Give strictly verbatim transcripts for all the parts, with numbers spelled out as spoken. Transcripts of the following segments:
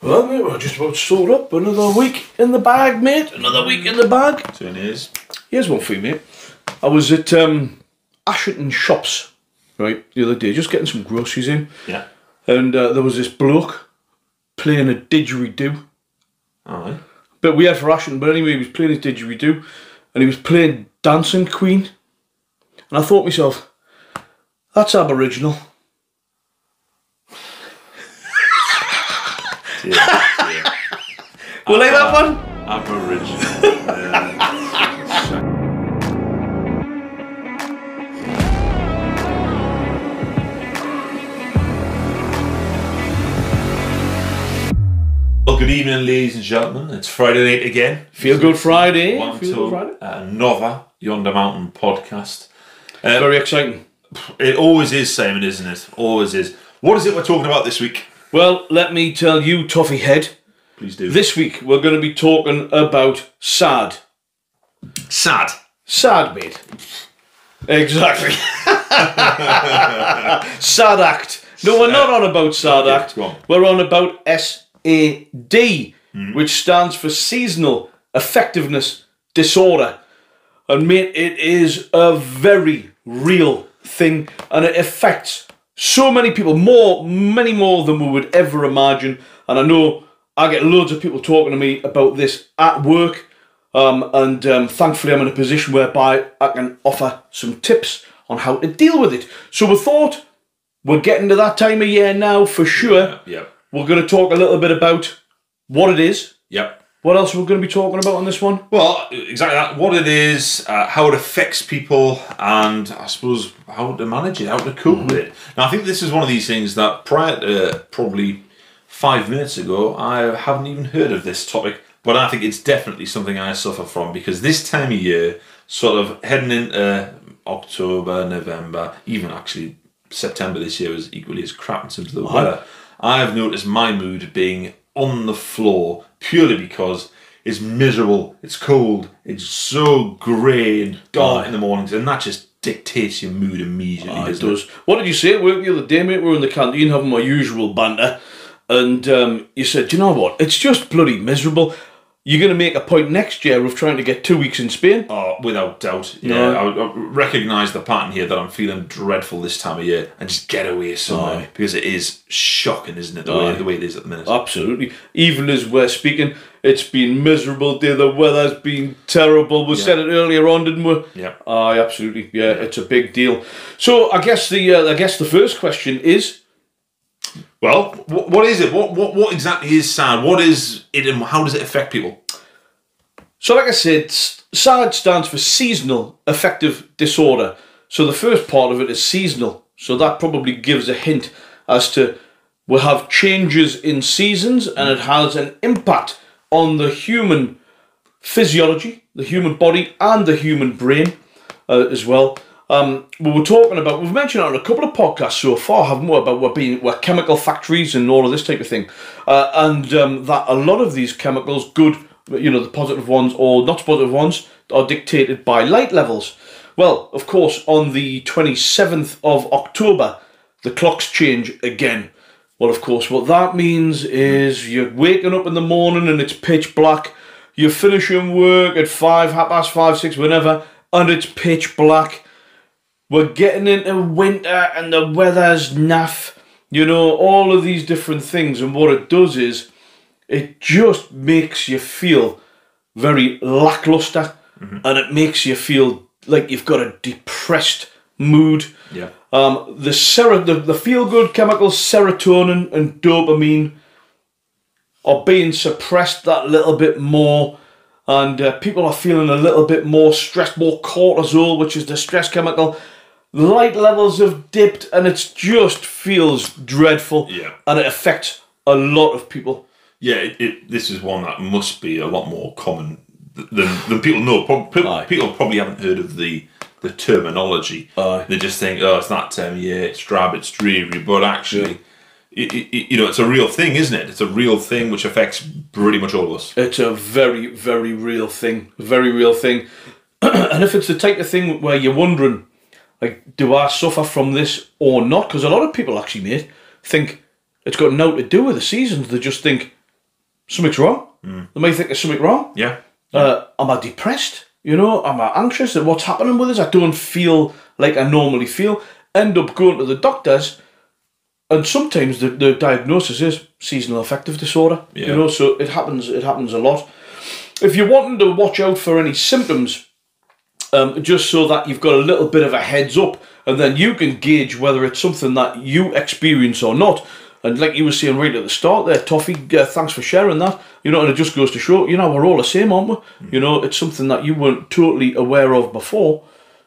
Well, mate, we're just about sold up. Another week in the bag, mate. Another week in the bag. So it is. Here's one for you, mate. I was at um, Ashton Shops, right, the other day, just getting some groceries in. Yeah. And uh, there was this bloke playing a didgeridoo. Alright. But we had for Ashton, but anyway, he was playing his didgeridoo, and he was playing Dancing Queen. And I thought to myself, that's Aboriginal. Dear, dear. We'll Ab- like that one? Aboriginal. Yeah. Good evening, ladies and gentlemen. It's Friday night again. Feel Good Friday. One Feel Good Friday. Another Yonder Mountain podcast. Um, Very exciting. It always is, Simon, isn't it? Always is. What is it we're talking about this week? Well, let me tell you, Toffee Head. Please do. This week we're going to be talking about sad. Sad. Sad, mate. Exactly. Sad act. No, we're not on about sad okay, act. Go on. We're on about S. A D, mm. which stands for Seasonal Affective Disorder. And mate, it is a very real thing, and it affects so many people, more, many more than we would ever imagine. And I know I get loads of people talking to me about this at work, um, and um, thankfully I'm in a position whereby I can offer some tips on how to deal with it. So we thought, we're getting to that time of year now for sure. Yeah, yeah. We're going to talk a little bit about what it is. Yep. What else are we going to be talking about on this one? Well, exactly that. What it is, uh, how it affects people, and I suppose how to manage it, how to cope mm-hmm. with it. Now, I think this is one of these things that prior to uh, probably five minutes ago, I haven't even heard of this topic, but I think it's definitely something I suffer from, because this time of year, sort of heading into October, November, even actually September this year was equally as crap in terms of the oh. weather. I've noticed my mood being on the floor purely because it's miserable, it's cold, it's so grey and dark oh. in the mornings, and that just dictates your mood immediately. Oh, it does. It? What did you say at work the other day, mate? We were in the canteen having my usual banter, and um, you said, do you know what, it's just bloody miserable. You're going to make a point next year of trying to get two weeks in Spain? Oh, without doubt. Yeah, yeah. I, I recognise the pattern here that I'm feeling dreadful this time of year and just get away somewhere. Aye. Because it is shocking, isn't it, the way, the way it is at the minute? Absolutely. Even as we're speaking, it's been miserable, dear. The weather's been terrible. We yeah. said it earlier on, didn't we? Yeah. Aye, absolutely. Yeah, yeah, it's a big deal. So I guess the uh, I guess the first question is... Well, what, what is it? What, what what exactly is S A D? What is it and how does it affect people? So like I said, S A D stands for Seasonal Affective Disorder. So the first part of it is seasonal. So that probably gives a hint as to we have changes in seasons, and it has an impact on the human physiology, the human body and the human brain uh, as well. Um, we were talking about, we've mentioned it on a couple of podcasts so far, haven't we, about we're being we're chemical factories and all of this type of thing, uh, and um, that a lot of these chemicals, good, you know, the positive ones or not positive ones, are dictated by light levels. Well, of course, on the twenty-seventh of October, the clocks change again. Well, of course, what that means is you're waking up in the morning and it's pitch black. You're finishing work at five, half past five, six, whenever, and it's pitch black. We're getting into winter and the weather's naff, you know, all of these different things. And what it does is it just makes you feel very lackluster, mm-hmm. and it makes you feel like you've got a depressed mood. Yeah. Um, the ser- the, the feel-good chemicals serotonin and dopamine are being suppressed that little bit more. And uh, people are feeling a little bit more stressed, more cortisol, which is the stress chemical. Light levels have dipped, and it just feels dreadful. Yeah. And it affects a lot of people. Yeah, it, it, this is one that must be a lot more common than, than people know. People, people probably haven't heard of the, the terminology. Aye. They just think, oh, it's that term, yeah, it's drab, it's dreary, but actually... Yeah. It, it, you know, it's a real thing, isn't it? It's a real thing which affects pretty much all of us. It's a very, very real thing. Very real thing. And if it's the type of thing where you're wondering, like, do I suffer from this or not? Because a lot of people actually, mate, think it's got nothing to do with the seasons. They just think, something's wrong. Mm. They may think there's something wrong. Yeah. Uh, am I depressed? You know, am I anxious? And what's happening with us? I don't feel like I normally feel. End up going to the doctors, and sometimes the, the diagnosis is seasonal affective disorder. Yeah. You know, so it happens. It happens a lot. If you're wanting to watch out for any symptoms, um, just so that you've got a little bit of a heads up, and then you can gauge whether it's something that you experience or not. And like you were saying right at the start there, Toffee, uh, thanks for sharing that. You know, and it just goes to show, you know, we're all the same, aren't we? Mm. You know, it's something that you weren't totally aware of before,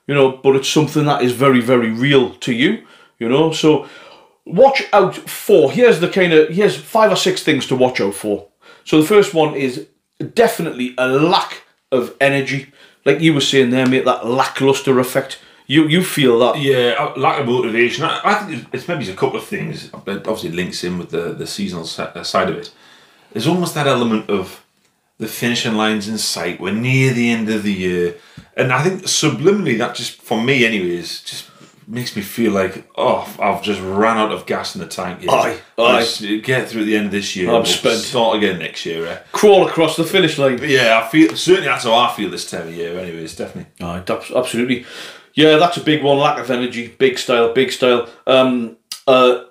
you know, but it's something that is very, very real to you, you know. So watch out for, here's the kind of, here's five or six things to watch out for. So the first one is definitely a lack of energy. Like you were saying there, mate, that lackluster effect. You you feel that? Yeah, lack of motivation. I, I think it's maybe it's a couple of things. It obviously links in with the, the seasonal side of it. There's almost that element of the finishing line's in sight. We're near the end of the year. And I think subliminally that just, for me anyways, just makes me feel like, oh, I've just ran out of gas in the tank. Aye, aye. Get through the end of this year. I'm we'll spent. Start again next year. Eh? Crawl across the finish line. But yeah, I feel certainly that's how I feel this time of year anyways, definitely. Aye, absolutely. Yeah, that's a big one. Lack of energy, big style, big style. Um, uh,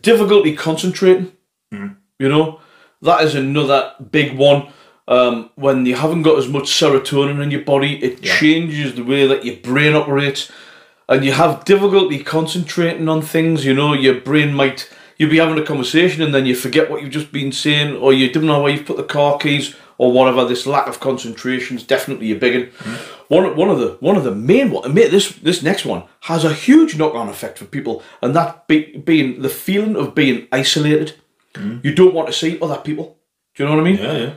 difficulty concentrating. Mm. You know, that is another big one. Um, when you haven't got as much serotonin in your body, it yeah. changes the way that your brain operates, and you have difficulty concentrating on things. You know, your brain might you'll be having a conversation and then you forget what you've just been saying, or you don't know where you've put the car keys. Or whatever. This lack of concentration is definitely a big one. Mm. One, one of the one of the main one. Mate, this this next one has a huge knock-on effect for people, and that be, being the feeling of being isolated. Mm. You don't want to see other people. Do you know what I mean? Yeah, yeah.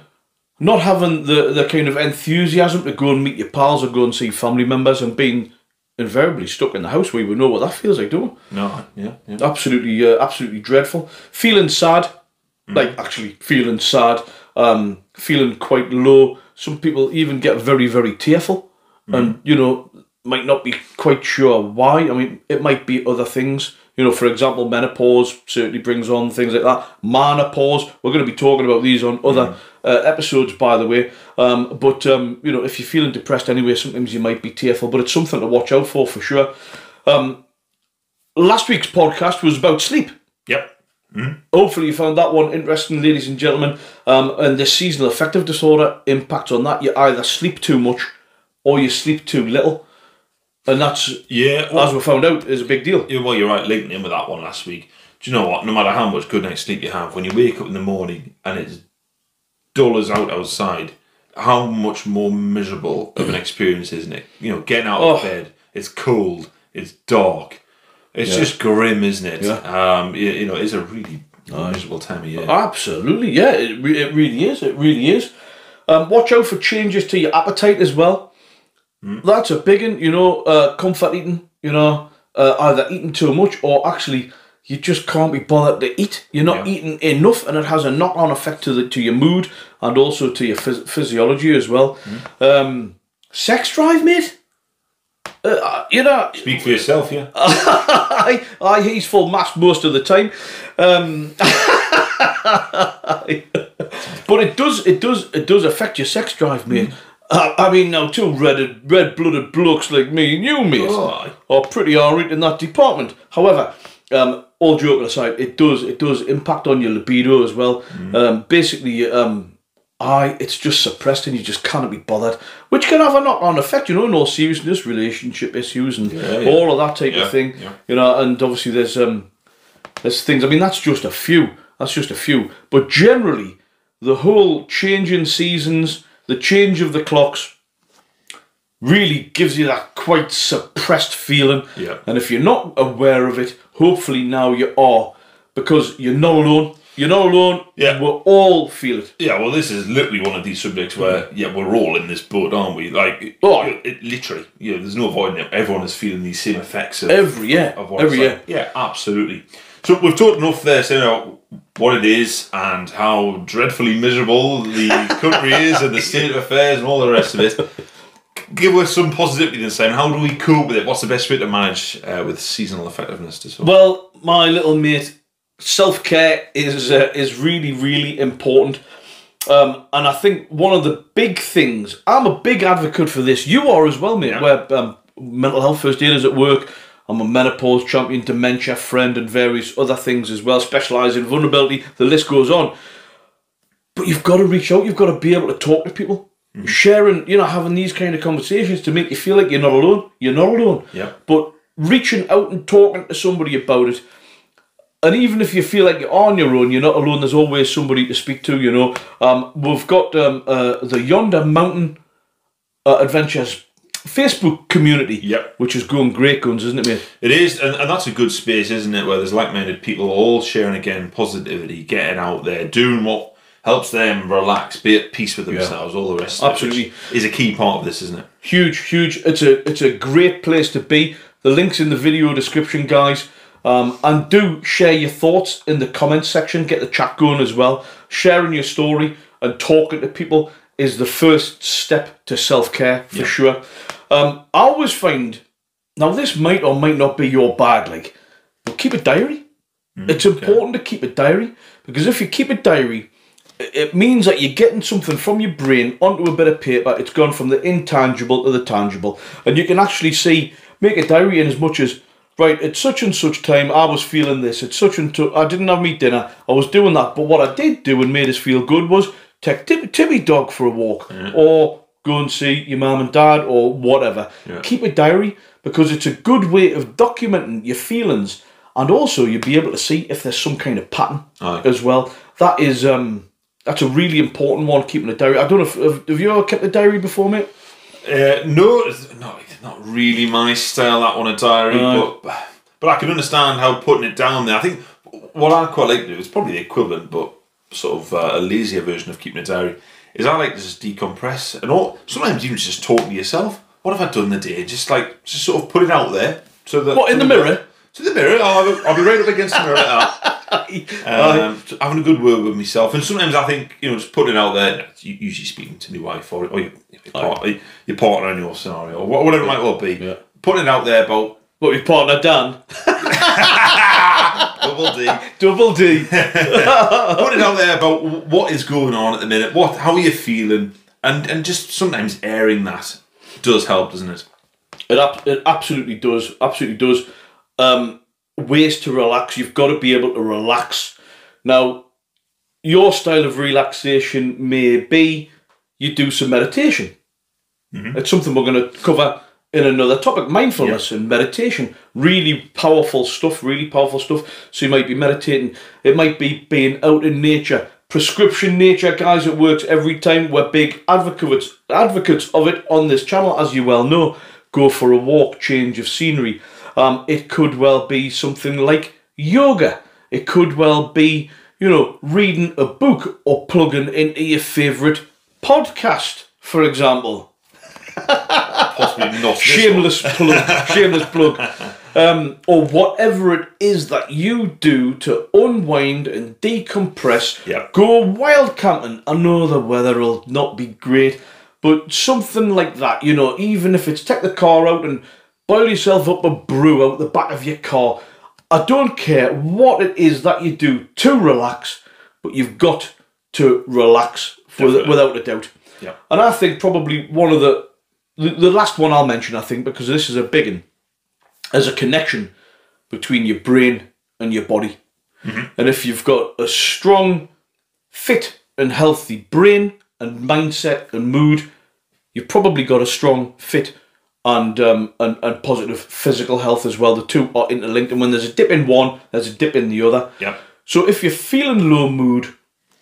Not having the the kind of enthusiasm to go and meet your pals or go and see family members, and being invariably stuck in the house. We would know what that feels like, don't we? No, yeah, yeah. Absolutely, uh, absolutely dreadful. Feeling sad, mm. like actually feeling sad. Um, feeling quite low. Some people even get very, very tearful, mm. and you know, might not be quite sure why. I mean, it might be other things. You know, for example, menopause certainly brings on things like that. Manopause. We're going to be talking about these on other mm. uh, episodes, by the way. Um, but um, you know, if you're feeling depressed anyway, sometimes you might be tearful. But it's something to watch out for for sure. Um, last week's podcast was about sleep. Yep. Mm. Hopefully you found that one interesting, ladies and gentlemen. Um, and the seasonal affective disorder impact on that. You either sleep too much or you sleep too little, and that's yeah, well, as we found out, is a big deal. Yeah, well, you're right. Linking in with that one last week. Do you know what? No matter how much good night's sleep you have, when you wake up in the morning and it's dull as out outside, how much more miserable of an experience, isn't it? You know, getting out oh. of bed. It's cold. It's dark. It's yeah. just grim, isn't it? Yeah. Um, you, you know, it's a really miserable time of year. Absolutely, yeah, it, re it really is. It really is. Um, watch out for changes to your appetite as well. Mm. That's a big one, you know, uh, comfort eating, you know, uh, either eating too much or actually you just can't be bothered to eat. You're not yeah. eating enough, and it has a knock-on effect to, the, to your mood and also to your phys physiology as well. Mm. Um, sex drive, mate? Uh, you know, speak for yourself, yeah. I, I, he's full mass most of the time, um, but it does, it does, it does affect your sex drive, mate. Mm. I, I mean, now two red, red-blooded blokes like me and you, mate, oh. are pretty alright in that department. However, um, all joking aside, it does, it does impact on your libido as well. Mm. Um, basically, um. Aye, it's just suppressed and you just can't be bothered, which can have a knock-on effect, you know, in all seriousness, relationship issues and yeah, yeah. all of that type yeah, of thing, yeah. you know, and obviously there's um, there's things, I mean, that's just a few, that's just a few, but generally, the whole change in seasons, the change of the clocks, really gives you that quite suppressed feeling, yeah. and if you're not aware of it, hopefully now you are, because you're not alone. You're not alone, yeah. we we'll all feel it. Yeah, well, this is literally one of these subjects where, yeah, we're all in this boat, aren't we? Like, oh, it, it, literally, you know, there's no avoiding it. Everyone is feeling these same effects. Of, every year, of every year. Like. Yeah, absolutely. So we've talked enough there, saying about what it is and how dreadfully miserable the country is and the state of affairs and all the rest of it. Give us some positivity then, saying, how do we cope with it? What's the best way to manage uh, with seasonal affectiveness disorder? Well, my little mate... Self-care is uh, is really, really important. Um, and I think one of the big things, I'm a big advocate for this, you are as well, mate, yeah. where um, mental health first aiders at work, I'm a menopause champion, dementia friend, and various other things as well, specialise in vulnerability, the list goes on. But you've got to reach out, you've got to be able to talk to people. Mm-hmm. Sharing, you know, having these kind of conversations to make you feel like you're not alone. You're not alone. Yeah. But reaching out and talking to somebody about it, and even if you feel like you're on your own, you're not alone, there's always somebody to speak to, you know. Um, we've got um, uh, the Yonder Mountain uh, Adventures Facebook community, yep. which is going great guns, isn't it, mate? It is, and, and that's a good space, isn't it, where there's like-minded people all sharing, again, positivity, getting out there, doing what helps them relax, be at peace with themselves, yeah. all the rest of it. Absolutely. Is a key part of this, isn't it? Huge, huge. It's a, it's a great place to be. The link's in the video description, guys. Um, and do share your thoughts in the comments section, get the chat going as well. Sharing your story and talking to people is the first step to self-care, for yeah. sure. Um, I always find, now this might or might not be your bag, like, but keep a diary. Mm, it's important okay. to keep a diary, because if you keep a diary, it means that you're getting something from your brain onto a bit of paper. It's gone from the intangible to the tangible. And you can actually see, make a diary in as much as, right, at such and such time, I was feeling this. At such and such, I didn't have me dinner. I was doing that. But what I did do and made us feel good was take Timmy dog for a walk yeah. or go and see your mum and dad or whatever. Yeah. Keep a diary, because it's a good way of documenting your feelings. And also you'll be able to see if there's some kind of pattern right. as well. That is, um, that's a really important one, keeping a diary. I don't know, if, have, have you ever kept a diary before, mate? Uh, no, no, not really my style, that one, a diary, no. but but I can understand how putting it down there. I think what I quite like to do is probably the equivalent, but sort of uh, a lazier version of keeping a diary, is I like to just decompress, and all, sometimes even just talk to yourself. What have I done the day? Just like, just sort of put it out there. So that, what, in the, the mirror? To the mirror, I'll, I'll be right up against the mirror at that. Um, having a good word with myself, and sometimes I think, you know, just putting it out there, usually speaking to my wife or, or your, your, part, your partner in your scenario or whatever it might well be, yeah. putting it out there about what your partner done. Double D, double D. Putting it out there about what is going on at the minute, what, how are you feeling, and and just sometimes airing that does help, doesn't it? It, it absolutely does, absolutely does. Um, ways to relax, you've got to be able to relax. Now, your style of relaxation may be you do some meditation. Mm-hmm. It's something we're going to cover in another topic, mindfulness yeah. and meditation. Really powerful stuff, really powerful stuff. So you might be meditating. It might be being out in nature. Prescription nature, guys, it works every time. We're big advocates, advocates of it on this channel, as you well know. Go for a walk, change of scenery. Um, it could well be something like yoga. It could well be, you know, reading a book or plugging into your favourite podcast, for example. Possibly not. Shameless plug. Shameless plug. Um, or whatever it is that you do to unwind and decompress. Yep. Go wild camping. I know the weather will not be great, but something like that, you know, even if it's take the car out and boil yourself up a brew out the back of your car. I don't care what it is that you do to relax, but you've got to relax with, without a doubt. Yeah. And I think probably one of the, the, the last one I'll mention, I think, because this is a big one, is a connection between your brain and your body. Mm-hmm. And if you've got a strong, fit and healthy brain and mindset and mood, you've probably got a strong, fit And, um, and and positive physical health as well. The two are interlinked, and when there's a dip in one, there's a dip in the other. Yeah. So if you're feeling low mood,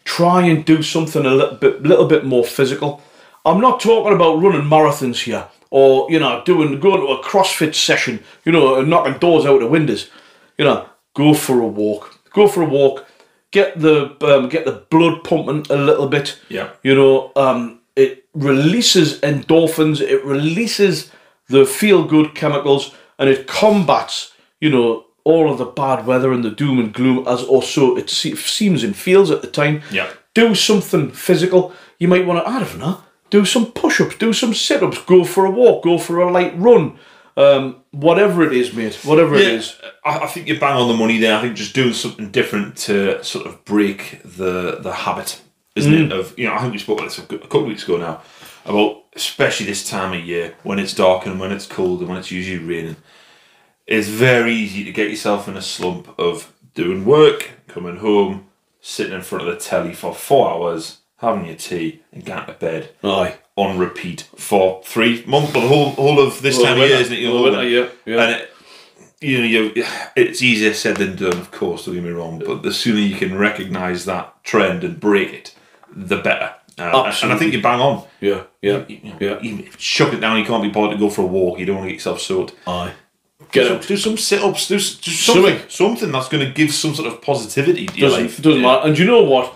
try and do something a little bit, little bit more physical. I'm not talking about running marathons here, or, you know, doing going to a CrossFit session, you know, and knocking doors out of windows. You know, go for a walk. Go for a walk. Get the um, get the blood pumping a little bit. Yeah. You know, um, it releases endorphins. It releases the feel-good chemicals, and it combats, you know, all of the bad weather and the doom and gloom, as also it se seems and feels at the time. Yeah. Do something physical. You might want to, I don't know, do some push-ups, do some sit-ups, go for a walk, go for a light run, um, whatever it is, mate, whatever yeah, it is. I, I think you bang on the money there. I think just doing something different to sort of break the, the habit isn't mm. it? Of, you know, I think we spoke about this a couple of weeks ago now, about especially this time of year when it's dark and when it's cold and when it's usually raining, it's very easy to get yourself in a slump of doing work, coming home, sitting in front of the telly for four hours, having your tea and going to bed. Aye. On repeat for three months, but the whole whole of this well, time of year, isn't it? You know, winter, yeah, yeah. And it, you know, you, it's easier said than done, of course, don't get me wrong, but the sooner you can recognise that trend and break it, the better. Uh, Absolutely. And I think you're bang on. Yeah, yeah, you, you know, yeah. Even if you chuck it down, you can't be bothered to go for a walk, you don't want to get yourself soaked. Aye. Get up. Do some sit-ups, do, do something, something. something that's going to give some sort of positivity to your life. It doesn't yeah. matter. And you know what?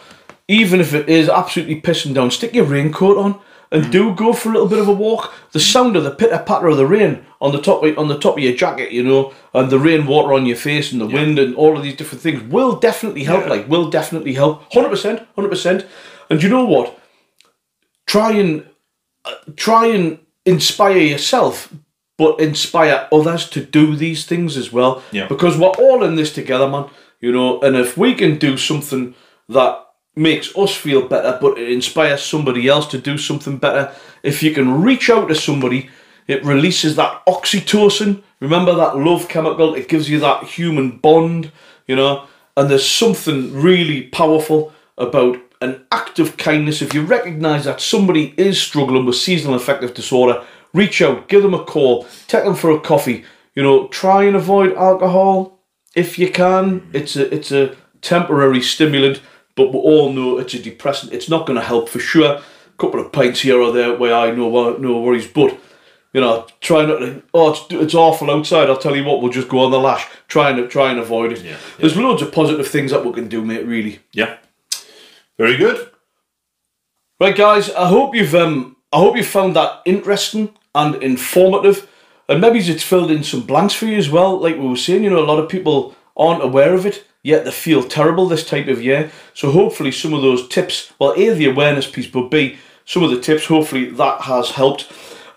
Even if it is absolutely pissing down, stick your raincoat on and mm. do go for a little bit of a walk. The sound of the pitter-patter of the rain on the top of, on the top of your jacket, you know, and the rain water on your face and the yeah. wind and all of these different things will definitely help, yeah. like, will definitely help. one hundred percent, one hundred percent. And you know what? Try and, uh, try and inspire yourself, but inspire others to do these things as well. Yeah. Because we're all in this together, man. You know, and if we can do something that makes us feel better, but it inspires somebody else to do something better, if you can reach out to somebody, it releases that oxytocin. Remember that love chemical? It gives you that human bond, you know. And there's something really powerful about an act of kindness. If you recognise that somebody is struggling with seasonal affective disorder, reach out, give them a call, take them for a coffee. You know, try and avoid alcohol if you can. It's a it's a temporary stimulant, but we all know it's a depressant. It's not going to help for sure. A couple of pints here or there, where I know no worries. But you know, try not to. Oh, it's, it's awful outside. I'll tell you what, we'll just go on the lash. Try and try and avoid it. Yeah, yeah. There's loads of positive things that we can do, mate. Really. Yeah. Very good. Right, guys. I hope you've um. I hope you found that interesting and informative, and maybe it's filled in some blanks for you as well. Like we were saying, you know, a lot of people aren't aware of it, yet they feel terrible this type of year. So hopefully some of those tips, well, A, the awareness piece, but B, some of the tips, hopefully that has helped.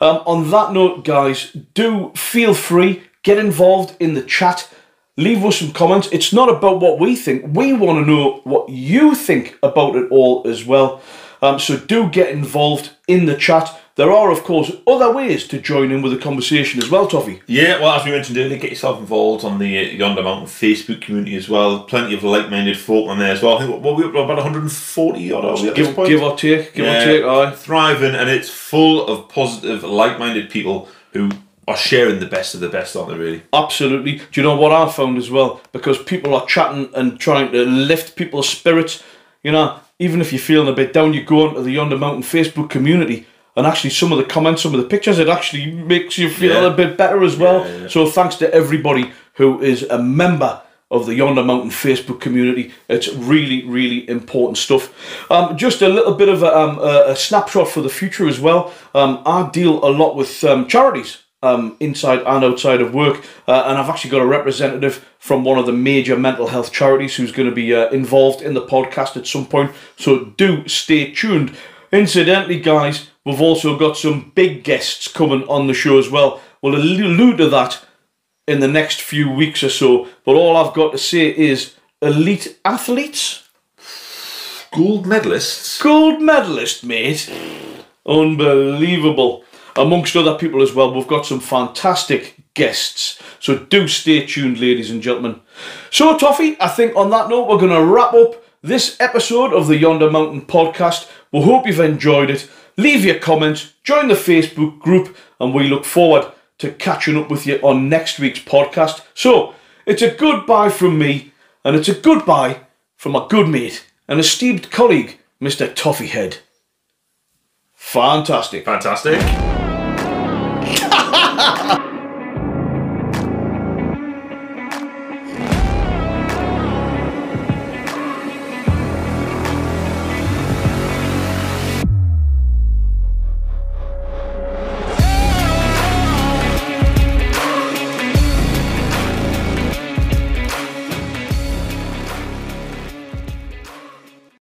Um, on that note, guys, do feel free, get involved in the chat, leave us some comments. It's not about what we think. We want to know what you think about it all as well. Um, so do get involved in the chat. There are, of course, other ways to join in with the conversation as well, Toffee. Yeah, well, as we mentioned earlier, get yourself involved on the Yonder Mountain Facebook community as well. Plenty of like-minded folk on there as well. I think what, we're about one hundred forty odd, are we at this point? Give or take, give yeah, or take, aye. Thriving, and it's full of positive, like-minded people who are sharing the best of the best, aren't they, really? Absolutely. Do you know what I found as well? Because people are chatting and trying to lift people's spirits, you know, even if you're feeling a bit down, you go onto the Yonder Mountain Facebook community, and actually some of the comments, some of the pictures, it actually makes you feel yeah. a bit better as well. Yeah, yeah. So thanks to everybody who is a member of the Yonder Mountain Facebook community. It's really, really important stuff. Um, just a little bit of a, um, a snapshot for the future as well. Um, I deal a lot with um, charities um, inside and outside of work, uh, and I've actually got a representative from one of the major mental health charities who's going to be uh, involved in the podcast at some point. So do stay tuned. Incidentally, guys, we've also got some big guests coming on the show as well. We'll allude to that in the next few weeks or so. But all I've got to say is elite athletes. Gold medalists. Gold medalist, mate. Unbelievable. Amongst other people as well, we've got some fantastic guests. So do stay tuned, ladies and gentlemen. So, Toffee, I think on that note, we're going to wrap up this episode of the Yonder Mountain Podcast. We hope you've enjoyed it. Leave your comments, join the Facebook group, and we look forward to catching up with you on next week's podcast. So, it's a goodbye from me, and it's a goodbye from my good mate and esteemed colleague, Mister Toffee Head. Fantastic. Fantastic.